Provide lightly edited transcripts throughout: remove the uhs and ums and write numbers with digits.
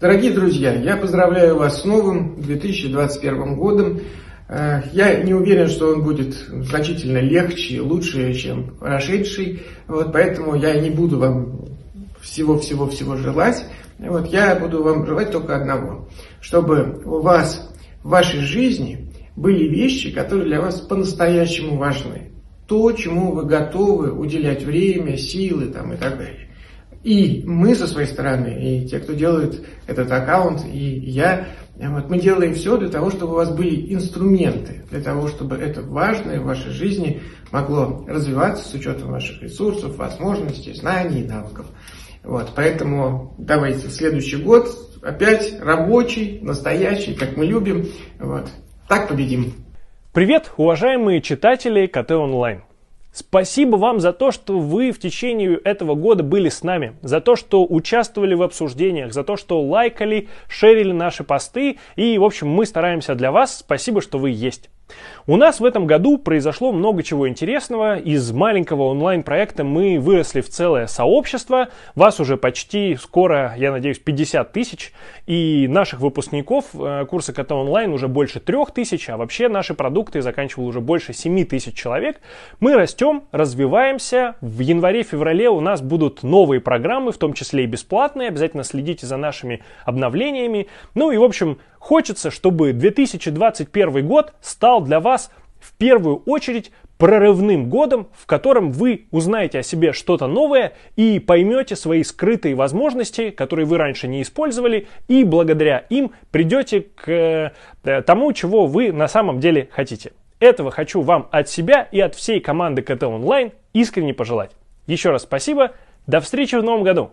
Дорогие друзья, я поздравляю вас с новым 2021 годом. Я не уверен, что он будет значительно легче, лучше, чем прошедший. Вот, поэтому я не буду вам всего-всего-всего желать. Вот, я буду вам желать только одного. Чтобы у вас в вашей жизни были вещи, которые для вас по-настоящему важны. То, чему вы готовы уделять время, силы там, и так далее. И мы со своей стороны, и те, кто делает этот аккаунт, и я, вот, мы делаем все для того, чтобы у вас были инструменты, для того, чтобы это важное в вашей жизни могло развиваться с учетом ваших ресурсов, возможностей, знаний и навыков. Вот, поэтому давайте в следующий год опять рабочий, настоящий, как мы любим. Вот, так победим. Привет, уважаемые читатели КТ Онлайн. Спасибо вам за то, что вы в течение этого года были с нами, за то, что участвовали в обсуждениях, за то, что лайкали, шерили наши посты и, в общем, мы стараемся для вас. Спасибо, что вы есть. У нас в этом году произошло много чего интересного. Из маленького онлайн-проекта мы выросли в целое сообщество. Вас уже почти скоро, я надеюсь, 50 тысяч. И наших выпускников курса КТ Онлайн уже больше 3000. А вообще наши продукты заканчивал уже больше 7000 человек. Мы растем, развиваемся. В январе-феврале у нас будут новые программы, в том числе и бесплатные. Обязательно следите за нашими обновлениями. Ну и, в общем, хочется, чтобы 2021 год стал для вас в первую очередь прорывным годом, в котором вы узнаете о себе что-то новое и поймете свои скрытые возможности, которые вы раньше не использовали, и благодаря им придете к тому, чего вы на самом деле хотите. Этого хочу вам от себя и от всей команды КТ Онлайн искренне пожелать. Еще раз спасибо, до встречи в новом году!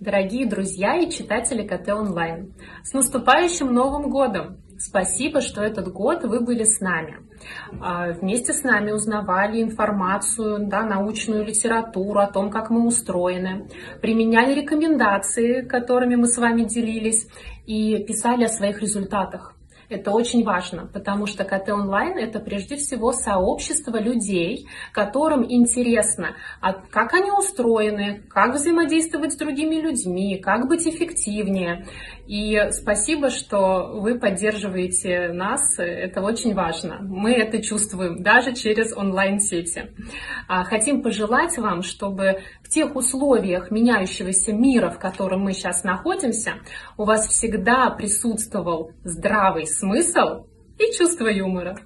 Дорогие друзья и читатели КТ Онлайн, с наступающим Новым годом! Спасибо, что этот год вы были с нами. Вместе с нами узнавали информацию, научную литературу о том, как мы устроены, применяли рекомендации, которыми мы с вами делились, и писали о своих результатах. Это очень важно, потому что КТ Онлайн – это прежде всего сообщество людей, которым интересно, как они устроены, как взаимодействовать с другими людьми, как быть эффективнее. И спасибо, что вы поддерживаете нас, это очень важно. Мы это чувствуем даже через онлайн-сети. Хотим пожелать вам, чтобы в тех условиях меняющегося мира, в котором мы сейчас находимся, у вас всегда присутствовал здравый смысл и чувство юмора.